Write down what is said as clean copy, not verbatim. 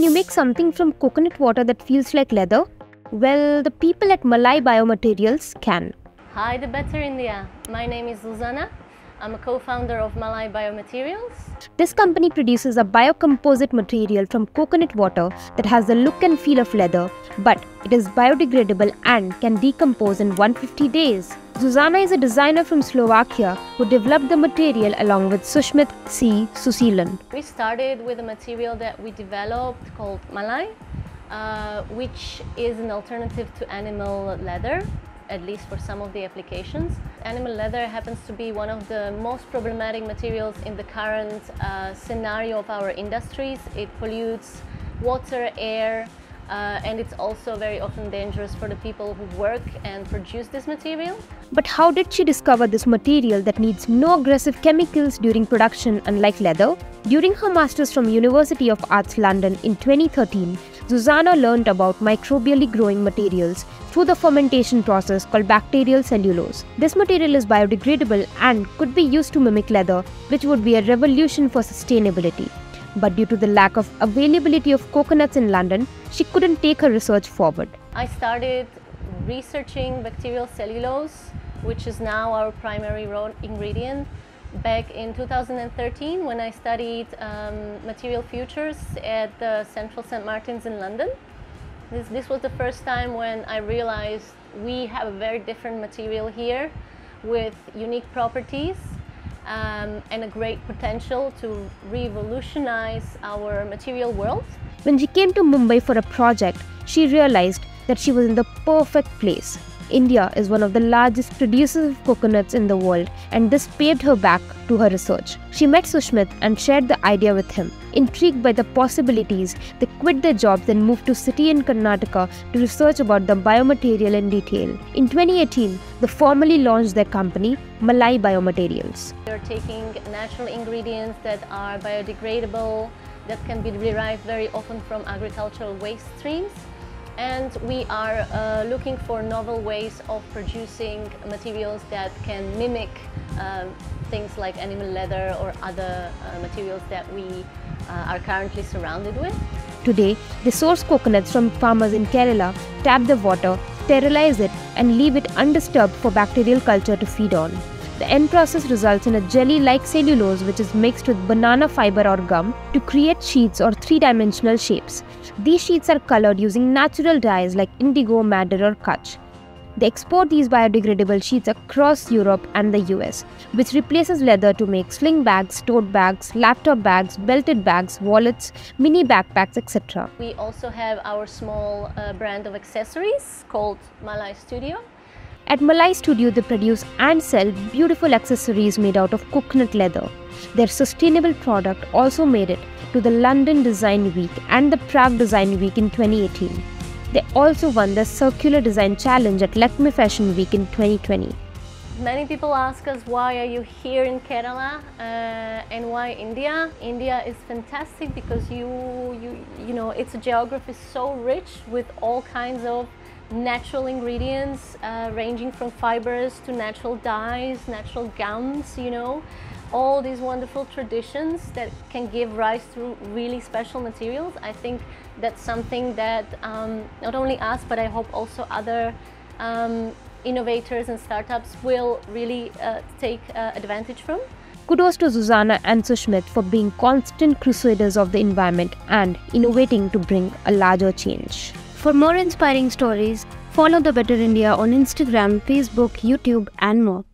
Can you make something from coconut water that feels like leather? Well, the people at Malai Biomaterials can. Hi, The Better India. My name is Zuzana. I'm a co-founder of Malai Biomaterials. This company produces a biocomposite material from coconut water that has the look and feel of leather, but it is biodegradable and can decompose in 150 days. Zuzana is a designer from Slovakia who developed the material along with Sushmit C. Susilan. We started with a material that we developed called Malai, which is an alternative to animal leather, at least for some of the applications. Animal leather happens to be one of the most problematic materials in the current scenario of our industries. It pollutes water, air, and it's also very often dangerous for the people who work and produce this material. But how did she discover this material that needs no aggressive chemicals during production, unlike leather? During her master's from University of Arts London in 2013, Zuzana learned about microbially growing materials through the fermentation process called bacterial cellulose. This material is biodegradable and could be used to mimic leather, which would be a revolution for sustainability. But due to the lack of availability of coconuts in London, she couldn't take her research forward. I started researching bacterial cellulose, which is now our primary raw ingredient, back in 2013 when I studied material futures at the Central Saint Martins in London. This was the first time when I realized we have a very different material here with unique properties and a great potential to revolutionize our material world. When she came to Mumbai for a project, she realized that she was in the perfect place. India is one of the largest producers of coconuts in the world, and this paved her back to her research. She met Sushmit and shared the idea with him. Intrigued by the possibilities, they quit their jobs and moved to a city in Karnataka to research about the biomaterial in detail. In 2018, they formally launched their company, Malai Biomaterials. They are taking natural ingredients that are biodegradable, that can be derived very often from agricultural waste streams. And we are looking for novel ways of producing materials that can mimic things like animal leather or other materials that we are currently surrounded with. Today, they source coconuts from farmers in Kerala, tap the water, sterilize it and leave it undisturbed for bacterial culture to feed on. The end process results in a jelly-like cellulose which is mixed with banana fiber or gum to create sheets or three-dimensional shapes. These sheets are colored using natural dyes like indigo, madder or kutch. They export these biodegradable sheets across Europe and the US, which replaces leather to make sling bags, tote bags, laptop bags, belted bags, wallets, mini backpacks, etc. We also have our small brand of accessories called Malai Studio. At Malai Studio, they produce and sell beautiful accessories made out of coconut leather. Their sustainable product also made it to the London Design Week and the Prague Design Week in 2018. They also won the Circular Design Challenge at Lakme Fashion Week in 2020. Many people ask us, why are you here in Kerala and why India? India is fantastic because you know, it's a geography so rich with all kinds of natural ingredients ranging from fibers to natural dyes, natural gums, you know, all these wonderful traditions that can give rise to really special materials. I think that's something that not only us, but I hope also other innovators and startups will really take advantage from. Kudos to Zuzana and Sushmit for being constant crusaders of the environment and innovating to bring a larger change. For more inspiring stories, follow The Better India on Instagram, Facebook, YouTube and more.